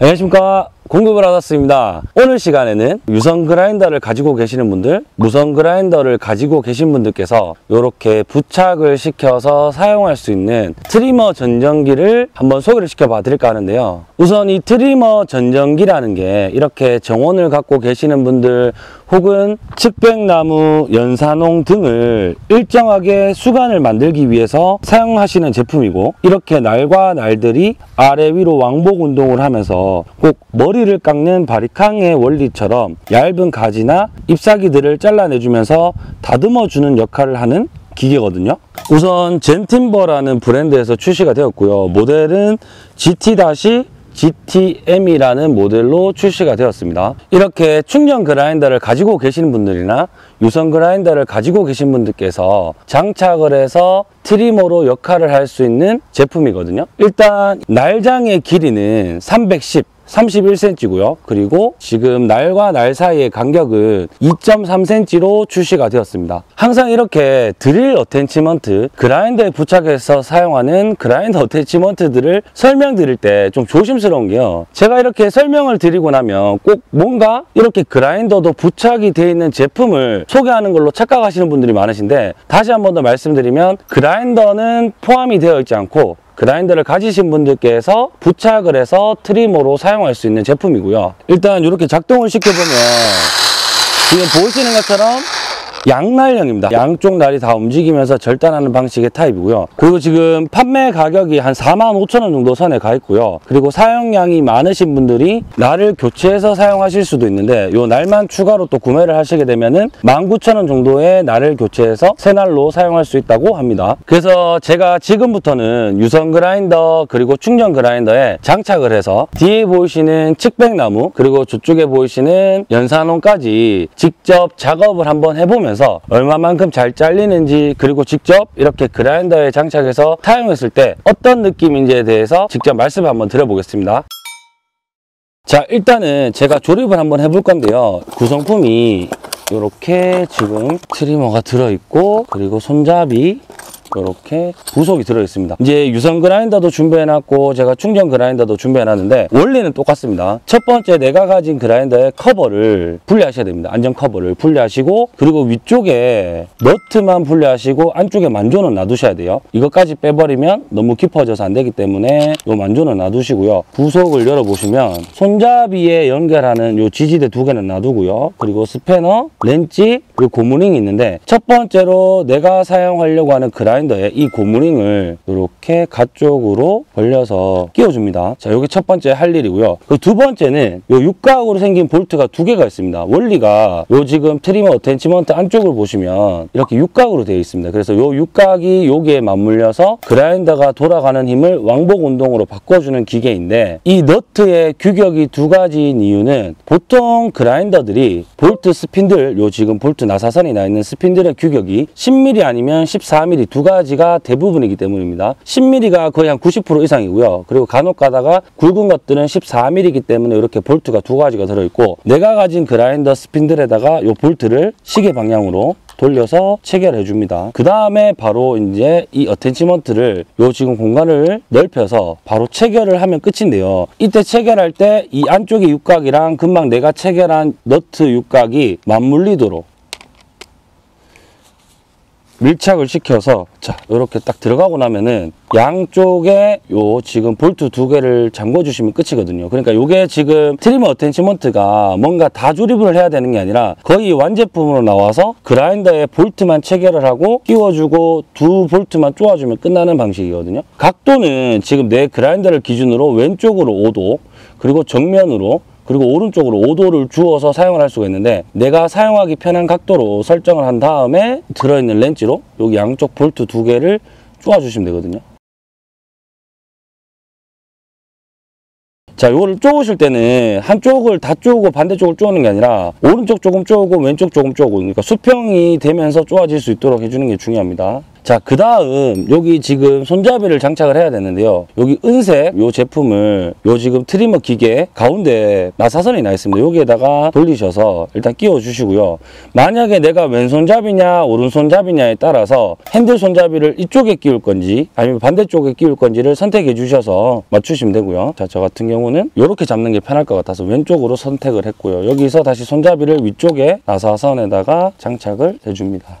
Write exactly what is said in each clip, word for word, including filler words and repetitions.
안녕하십니까, 공급을하다스입니다. 오늘 시간에는 유선 그라인더를 가지고 계시는 분들, 무선 그라인더를 가지고 계신 분들께서 이렇게 부착을 시켜서 사용할 수 있는 트리머 전정기를 한번 소개를 시켜봐 드릴까 하는데요. 우선 이 트리머 전정기라는 게 이렇게 정원을 갖고 계시는 분들 혹은 측백나무, 연산홍 등을 일정하게 수관을 만들기 위해서 사용하시는 제품이고, 이렇게 날과 날들이 아래 위로 왕복 운동을 하면서 꼭 머리를 깎는 바리캉의 원리처럼 얇은 가지나 잎사귀들을 잘라내주면서 다듬어주는 역할을 하는 기계거든요. 우선 젠팀버라는 브랜드에서 출시가 되었고요. 모델은 지 티 지 티 엠이라는 모델로 출시가 되었습니다. 이렇게 충전 그라인더를 가지고 계시는 분들이나 유선 그라인더를 가지고 계신 분들께서 장착을 해서 트리머로 역할을 할 수 있는 제품이거든요. 일단 날장의 길이는 삼백십, 삼십일 센티미터고요. 그리고 지금 날과 날 사이의 간격은 이 점 삼 센티미터로 출시가 되었습니다. 항상 이렇게 드릴 어태치먼트, 그라인더에 부착해서 사용하는 그라인더 어태치먼트들을 설명드릴 때 좀 조심스러운 게요, 제가 이렇게 설명을 드리고 나면 꼭 뭔가 이렇게 그라인더도 부착이 되어 있는 제품을 소개하는 걸로 착각하시는 분들이 많으신데, 다시 한 번 더 말씀드리면 그라인더는 포함이 되어 있지 않고 그라인더를 가지신 분들께서 부착을 해서 트리머로 사용할 수 있는 제품이고요. 일단 이렇게 작동을 시켜보면 지금 보시는 것처럼 양날형입니다. 양쪽 날이 다 움직이면서 절단하는 방식의 타입이고요. 그리고 지금 판매 가격이 한 사만 오천 원 정도 선에 가 있고요. 그리고 사용량이 많으신 분들이 날을 교체해서 사용하실 수도 있는데, 요 날만 추가로 또 구매를 하시게 되면은 만 구천 원 정도의 날을 교체해서 새 날로 사용할 수 있다고 합니다. 그래서 제가 지금부터는 유선 그라인더 그리고 충전 그라인더에 장착을 해서 뒤에 보이시는 측백나무 그리고 저쪽에 보이시는 연산홍까지 직접 작업을 한번 해보면서 얼마만큼 잘 잘리는지, 그리고 직접 이렇게 그라인더에 장착해서 사용했을 때 어떤 느낌인지에 대해서 직접 말씀을 한번 드려보겠습니다. 자, 일단은 제가 조립을 한번 해볼 건데요. 구성품이 이렇게 지금 트리머가 들어있고, 그리고 손잡이 이렇게 부속이 들어있습니다. 이제 유선 그라인더도 준비해놨고 제가 충전 그라인더도 준비해놨는데 원리는 똑같습니다. 첫 번째, 내가 가진 그라인더의 커버를 분리하셔야 됩니다. 안전 커버를 분리하시고, 그리고 위쪽에 너트만 분리하시고 안쪽에 만조는 놔두셔야 돼요. 이것까지 빼버리면 너무 깊어져서 안 되기 때문에 이 만조는 놔두시고요. 부속을 열어보시면 손잡이에 연결하는 이 지지대 두 개는 놔두고요. 그리고 스패너, 렌치, 그리고 고무링이 있는데, 첫 번째로 내가 사용하려고 하는 그라인더 이 고무링을 이렇게 가쪽으로 벌려서 끼워줍니다. 자, 이게 첫 번째 할 일이고요. 그 두 번째는 요 육각으로 생긴 볼트가 두 개가 있습니다. 원리가 요 지금 트리머 어텐치먼트 안쪽을 보시면 이렇게 육각으로 되어 있습니다. 그래서 요 육각이 여기에 맞물려서 그라인더가 돌아가는 힘을 왕복 운동으로 바꿔주는 기계인데, 이 너트의 규격이 두 가지인 이유는 보통 그라인더들이 볼트 스핀들, 요 지금 볼트 나사선이 나 있는 스핀들의 규격이 십 밀리미터 아니면 십사 밀리미터 두 가지가 대부분이기 때문입니다. 십 밀리미터가 거의 한 구십 퍼센트 이상이고요. 그리고 간혹 가다가 굵은 것들은 십사 밀리미터이기 때문에 이렇게 볼트가 두 가지가 들어있고, 내가 가진 그라인더 스핀들에다가 이 볼트를 시계 방향으로 돌려서 체결해 줍니다. 그 다음에 바로 이제 이 어텐치먼트를 요 지금 공간을 넓혀서 바로 체결을 하면 끝인데요. 이때 체결할 때 이 안쪽의 육각이랑 금방 내가 체결한 너트 육각이 맞물리도록 밀착을 시켜서, 자, 이렇게 딱 들어가고 나면은 양쪽에 요 지금 볼트 두 개를 잠궈 주시면 끝이거든요. 그러니까 요게 지금 트리머 어텐치먼트가 뭔가 다 조립을 해야 되는 게 아니라 거의 완제품으로 나와서 그라인더에 볼트만 체결을 하고 끼워주고 두 볼트만 쪼아주면 끝나는 방식이거든요. 각도는 지금 내 그라인더를 기준으로 왼쪽으로 오 도, 그리고 정면으로, 그리고 오른쪽으로 오 도를 주어서 사용을 할 수가 있는데, 내가 사용하기 편한 각도로 설정을 한 다음에 들어있는 렌치로 여기 양쪽 볼트 두 개를 쪼아주시면 되거든요. 자, 요거를 쪼으실 때는 한쪽을 다 쪼고 반대쪽을 쪼는 게 아니라 오른쪽 조금 쪼고 왼쪽 조금 쪼고, 그러니까 수평이 되면서 쪼아질 수 있도록 해주는 게 중요합니다. 자, 그 다음 여기 지금 손잡이를 장착을 해야 되는데요. 여기 은색 요 제품을 요 지금 트리머 기계 가운데 나사선이 나 있습니다. 여기에다가 돌리셔서 일단 끼워 주시고요. 만약에 내가 왼손잡이냐 오른손잡이냐에 따라서 핸들 손잡이를 이쪽에 끼울 건지 아니면 반대쪽에 끼울 건지를 선택해 주셔서 맞추시면 되고요. 자, 저 같은 경우는 이렇게 잡는 게 편할 것 같아서 왼쪽으로 선택을 했고요. 여기서 다시 손잡이를 위쪽에 나사선에다가 장착을 해줍니다.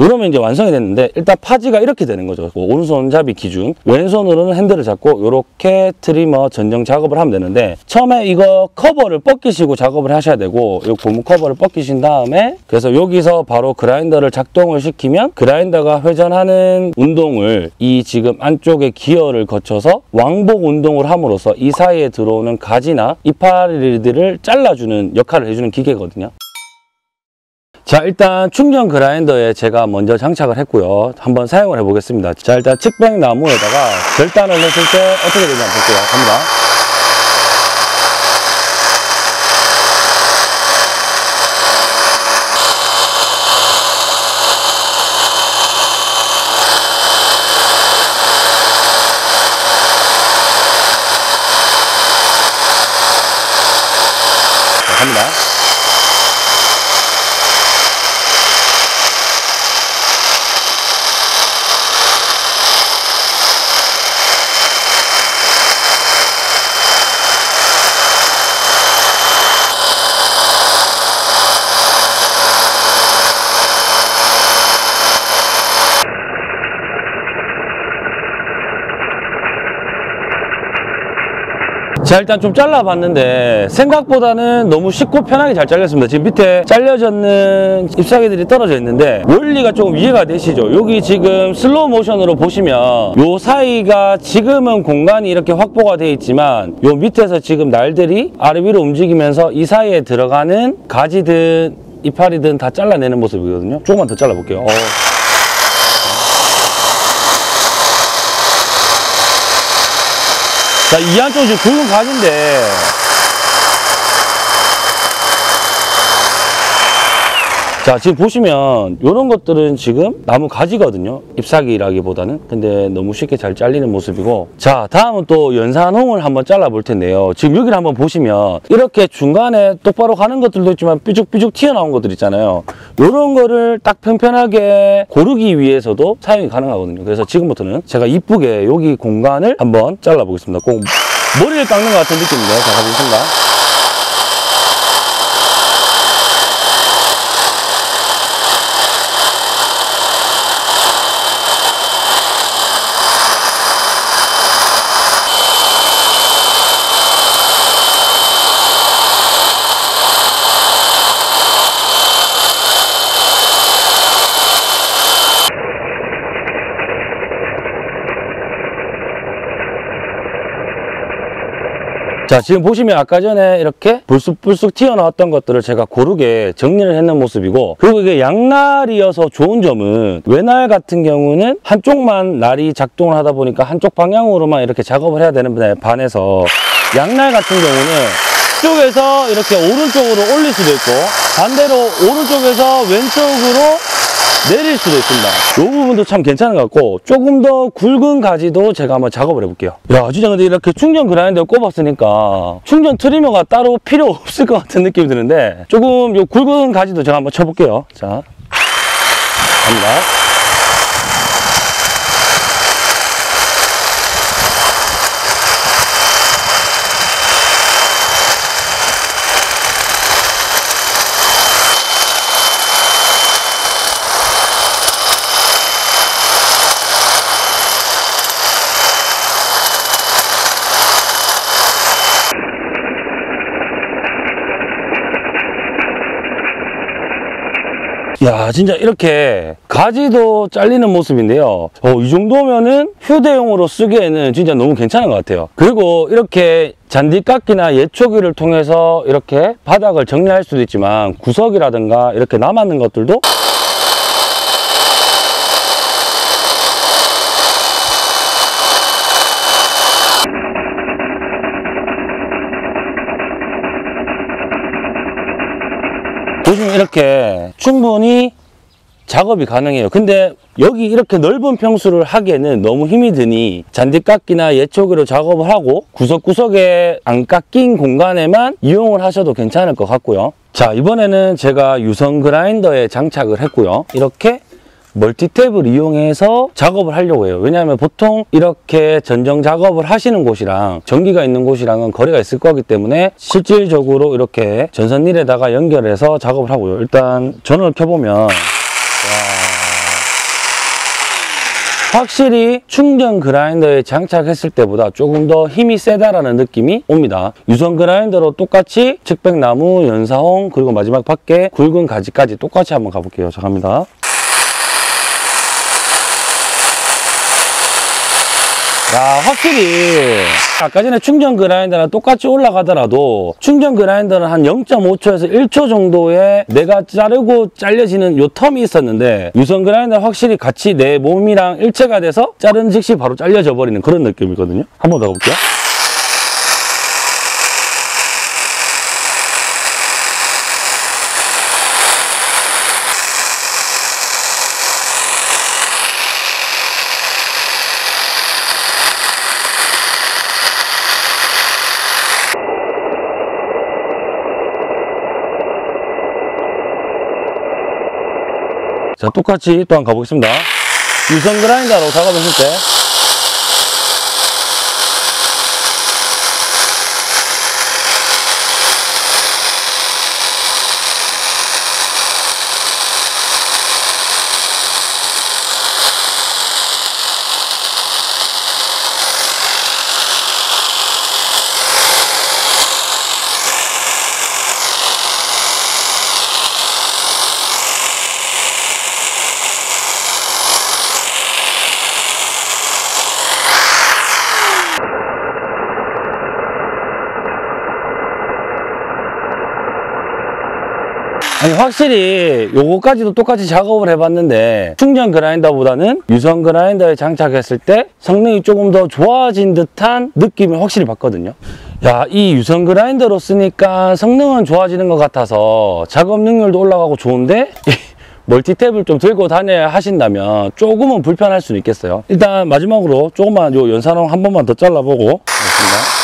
이러면 이제 완성이 됐는데, 일단 파지가 이렇게 되는 거죠. 오른손잡이 기준. 왼손으로는 핸들을 잡고 이렇게 트리머 전정 작업을 하면 되는데, 처음에 이거 커버를 벗기시고 작업을 하셔야 되고, 이 고무 커버를 벗기신 다음에 그래서 여기서 바로 그라인더를 작동을 시키면 그라인더가 회전하는 운동을 이 지금 안쪽에 기어를 거쳐서 왕복 운동을 함으로써 이 사이에 들어오는 가지나 이파리들을 잘라주는 역할을 해주는 기계거든요. 자, 일단 충전 그라인더에 제가 먼저 장착을 했고요. 한번 사용을 해보겠습니다. 자, 일단 측백나무에다가 절단을 했을 때 어떻게 되는지 한번 볼게요. 갑니다. 자, 갑니다. 자, 일단 좀 잘라봤는데 생각보다는 너무 쉽고 편하게 잘 잘렸습니다. 지금 밑에 잘려졌는 잎사귀들이 떨어져 있는데 원리가 조금 이해가 되시죠? 여기 지금 슬로우 모션으로 보시면 요 사이가 지금은 공간이 이렇게 확보가 돼 있지만 요 밑에서 지금 날들이 아래 위로 움직이면서 이 사이에 들어가는 가지든 이파리든 다 잘라내는 모습이거든요. 조금만 더 잘라볼게요. 어. 자, 이 안쪽은 지금 굵은 가지인데 자, 지금 보시면 이런 것들은 지금 나무 가지거든요. 잎사귀라기보다는. 근데 너무 쉽게 잘 잘리는 모습이고, 자, 다음은 또 연산홍을 한번 잘라 볼 텐데요. 지금 여기를 한번 보시면 이렇게 중간에 똑바로 가는 것들도 있지만 삐죽삐죽 튀어나온 것들 있잖아요. 이런 거를 딱 편편하게 고르기 위해서도 사용이 가능하거든요. 그래서 지금부터는 제가 이쁘게 여기 공간을 한번 잘라 보겠습니다. 꼭 머리를 깎는 것 같은 느낌인데요. 자, 가보겠습니다. 자, 지금 보시면 아까 전에 이렇게 불쑥불쑥 튀어나왔던 것들을 제가 고르게 정리를 했는 모습이고, 그리고 이게 양날이어서 좋은 점은 외날 같은 경우는 한쪽만 날이 작동을 하다 보니까 한쪽 방향으로만 이렇게 작업을 해야 되는 반해서 양날 같은 경우는 이쪽에서 이렇게 오른쪽으로 올릴 수도 있고 반대로 오른쪽에서 왼쪽으로 내릴 수도 있습니다. 이 부분도 참 괜찮은 것 같고, 조금 더 굵은 가지도 제가 한번 작업을 해볼게요. 야, 진짜 근데 이렇게 충전 그라인더 꼽았으니까 충전 트리머가 따로 필요 없을 것 같은 느낌이 드는데, 조금 요 굵은 가지도 제가 한번 쳐볼게요. 자, 갑니다. 야, 진짜 이렇게 가지도 잘리는 모습인데요. 어, 이 정도면은 휴대용으로 쓰기에는 진짜 너무 괜찮은 것 같아요. 그리고 이렇게 잔디깎기나 예초기를 통해서 이렇게 바닥을 정리할 수도 있지만 구석이라든가 이렇게 남았는 것들도 보시면 이렇게 충분히 작업이 가능해요. 근데 여기 이렇게 넓은 평수를 하기에는 너무 힘이 드니 잔디깎기나 예초기로 작업을 하고 구석구석에 안 깎인 공간에만 이용을 하셔도 괜찮을 것 같고요. 자, 이번에는 제가 유성 그라인더에 장착을 했고요. 이렇게 멀티탭을 이용해서 작업을 하려고 해요. 왜냐하면 보통 이렇게 전정 작업을 하시는 곳이랑 전기가 있는 곳이랑은 거리가 있을 거기 때문에 실질적으로 이렇게 전선릴에다가 연결해서 작업을 하고요. 일단 전원을 켜보면 확실히 충전 그라인더에 장착했을 때보다 조금 더 힘이 세다라는 느낌이 옵니다. 유성 그라인더로 똑같이 측백나무, 연사홍, 그리고 마지막 밖에 굵은 가지까지 똑같이 한번 가볼게요. 자, 갑니다. 야, 확실히 아까 전에 충전 그라인더랑 똑같이 올라가더라도 충전 그라인더는 한 영 점 오 초에서 일 초 정도의 내가 자르고 잘려지는 요 텀이 있었는데 유성 그라인더는 확실히 같이 내 몸이랑 일체가 돼서 자른 즉시 바로 잘려져 버리는 그런 느낌이거든요. 한 번 더 볼게요. 자, 똑같이 또한 가보겠습니다. 유성 그라인더로 작업했을 때 아니, 확실히 요거까지도 똑같이 작업을 해봤는데 충전 그라인더보다는 유성 그라인더에 장착했을 때 성능이 조금 더 좋아진 듯한 느낌을 확실히 받거든요. 야, 이 유성 그라인더로 쓰니까 성능은 좋아지는 것 같아서 작업 능률도 올라가고 좋은데 멀티탭을 좀 들고 다녀야 하신다면 조금은 불편할 수는 있겠어요. 일단 마지막으로 조금만 요 연산홍 한 번만 더 잘라보고 그렇습니다.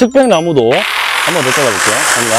측백나무도 한 번 더 잘라볼게요. 갑니다.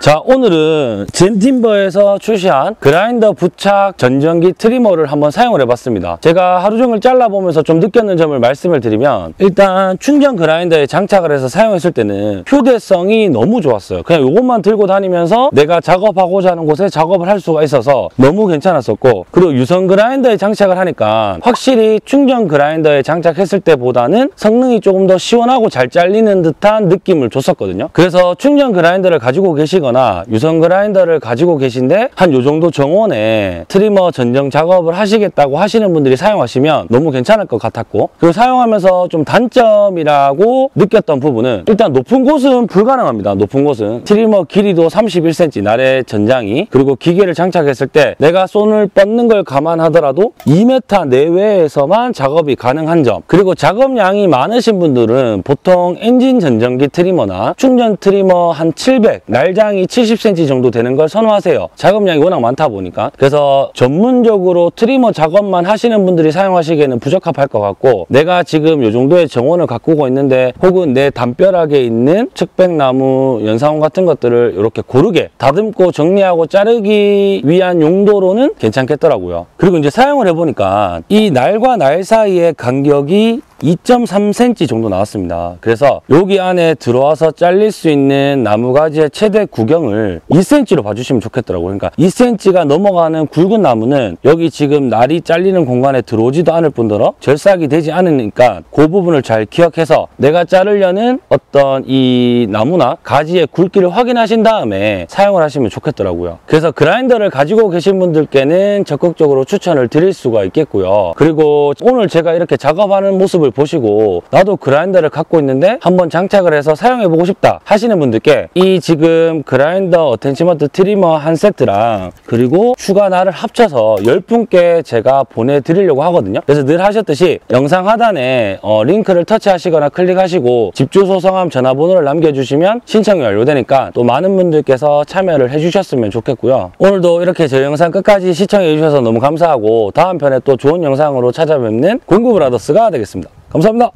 자, 오늘은 젠팀버에서 출시한 그라인더 부착 전정기 트리머를 한번 사용을 해봤습니다. 제가 하루 종일 잘라보면서 좀 느꼈는 점을 말씀을 드리면 일단 충전 그라인더에 장착을 해서 사용했을 때는 휴대성이 너무 좋았어요. 그냥 이것만 들고 다니면서 내가 작업하고자 하는 곳에 작업을 할 수가 있어서 너무 괜찮았었고, 그리고 유성 그라인더에 장착을 하니까 확실히 충전 그라인더에 장착했을 때보다는 성능이 조금 더 시원하고 잘 잘리는 듯한 느낌을 줬었거든요. 그래서 충전 그라인더를 가지고 계시거나 유성 그라인더를 가지고 계신데 한 요정도 정원에 트리머 전정 작업을 하시겠다고 하시는 분들이 사용하시면 너무 괜찮을 것 같았고, 그리고 사용하면서 좀 단점이라고 느꼈던 부분은 일단 높은 곳은 불가능합니다. 높은 곳은 트리머 길이도 삼십일 센티미터 나래 전장이, 그리고 기계를 장착했을 때 내가 손을 뻗는 걸 감안하더라도 이 미터 내외에서만 작업이 가능한 점, 그리고 작업량이 많으신 분들은 보통 엔진 전정기 트리머나 충전 트리머 한 칠백 날장이 총량이 칠십 센티미터 정도 되는 걸 선호하세요. 작업량이 워낙 많다 보니까. 그래서 전문적으로 트리머 작업만 하시는 분들이 사용하시기에는 부적합할 것 같고, 내가 지금 이 정도의 정원을 가꾸고 있는데 혹은 내 담벼락에 있는 측백나무, 연사원 같은 것들을 이렇게 고르게 다듬고 정리하고 자르기 위한 용도로는 괜찮겠더라고요. 그리고 이제 사용을 해보니까 이 날과 날 사이의 간격이 이 점 삼 센티미터 정도 나왔습니다. 그래서 여기 안에 들어와서 잘릴 수 있는 나무가지의 최대 구경을 이 센티미터로 봐주시면 좋겠더라고요. 그러니까 이 센티미터가 넘어가는 굵은 나무는 여기 지금 날이 잘리는 공간에 들어오지도 않을 뿐더러 절삭이 되지 않으니까 그 부분을 잘 기억해서 내가 자르려는 어떤 이 나무나 가지의 굵기를 확인하신 다음에 사용을 하시면 좋겠더라고요. 그래서 그라인더를 가지고 계신 분들께는 적극적으로 추천을 드릴 수가 있겠고요. 그리고 오늘 제가 이렇게 작업하는 모습을 보시고 나도 그라인더를 갖고 있는데 한번 장착을 해서 사용해보고 싶다 하시는 분들께 이 지금 그라인더 어텐치먼트 트리머 한 세트랑 그리고 추가 날을 합쳐서 열 분께 제가 보내드리려고 하거든요. 그래서 늘 하셨듯이 영상 하단에 어, 링크를 터치하시거나 클릭하시고 집주소, 성함, 전화번호를 남겨주시면 신청이 완료되니까 또 많은 분들께서 참여를 해주셨으면 좋겠고요. 오늘도 이렇게 저희 영상 끝까지 시청해주셔서 너무 감사하고 다음 편에 또 좋은 영상으로 찾아뵙는 공구브라더스가 되겠습니다. 감사합니다.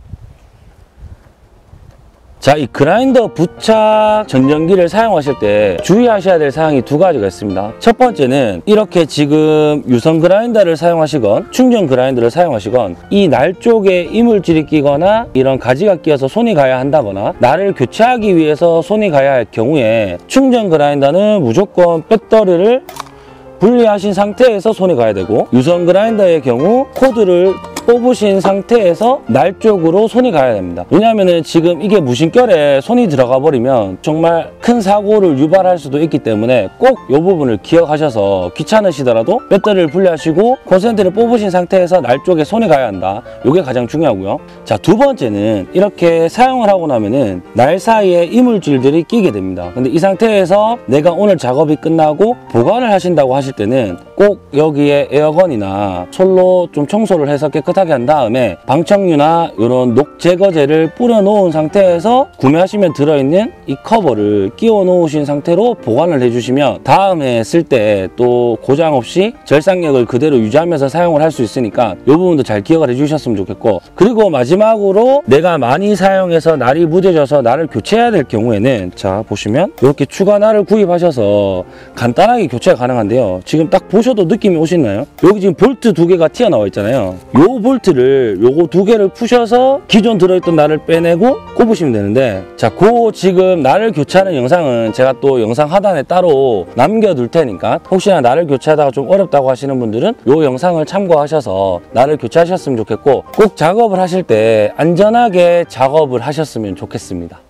자, 이 그라인더 부착 전정기를 사용하실 때 주의하셔야 될 사항이 두 가지가 있습니다. 첫 번째는 이렇게 지금 유선 그라인더를 사용하시건 충전 그라인더를 사용하시건 이 날 쪽에 이물질이 끼거나 이런 가지가 끼어서 손이 가야 한다거나 날을 교체하기 위해서 손이 가야 할 경우에 충전 그라인더는 무조건 배터리를 분리하신 상태에서 손이 가야 되고, 유선 그라인더의 경우 코드를 뽑으신 상태에서 날 쪽으로 손이 가야 됩니다. 왜냐하면 지금 이게 무심결에 손이 들어가 버리면 정말 큰 사고를 유발할 수도 있기 때문에 꼭 이 부분을 기억하셔서 귀찮으시더라도 배터리를 분리하시고 콘센트를 뽑으신 상태에서 날 쪽에 손이 가야 한다. 이게 가장 중요하고요. 자, 두 번째는 이렇게 사용을 하고 나면은 날 사이에 이물질들이 끼게 됩니다. 근데 이 상태에서 내가 오늘 작업이 끝나고 보관을 하신다고 하실 때는 꼭 여기에 에어건이나 솔로 좀 청소를 해서 깨끗하게 깨끗하게 한 다음에 방청류나 이런 녹제거제를 뿌려놓은 상태에서 구매하시면 들어있는 이 커버를 끼워 놓으신 상태로 보관을 해주시면 다음에 쓸 때 또 고장 없이 절삭력을 그대로 유지하면서 사용을 할 수 있으니까 이 부분도 잘 기억을 해주셨으면 좋겠고, 그리고 마지막으로 내가 많이 사용해서 날이 무뎌져서 날을 교체해야 될 경우에는 자 보시면 이렇게 추가 날을 구입하셔서 간단하게 교체가 가능한데요. 지금 딱 보셔도 느낌이 오시나요? 여기 지금 볼트 두 개가 튀어나와 있잖아요. 요 볼트를 요거 두 개를 푸셔서 기존 들어있던 날을 빼내고 꼽으시면 되는데, 자, 그 지금 날을 교체하는 영상은 제가 또 영상 하단에 따로 남겨둘 테니까 혹시나 날을 교체하다가 좀 어렵다고 하시는 분들은 요 영상을 참고하셔서 날을 교체하셨으면 좋겠고, 꼭 작업을 하실 때 안전하게 작업을 하셨으면 좋겠습니다.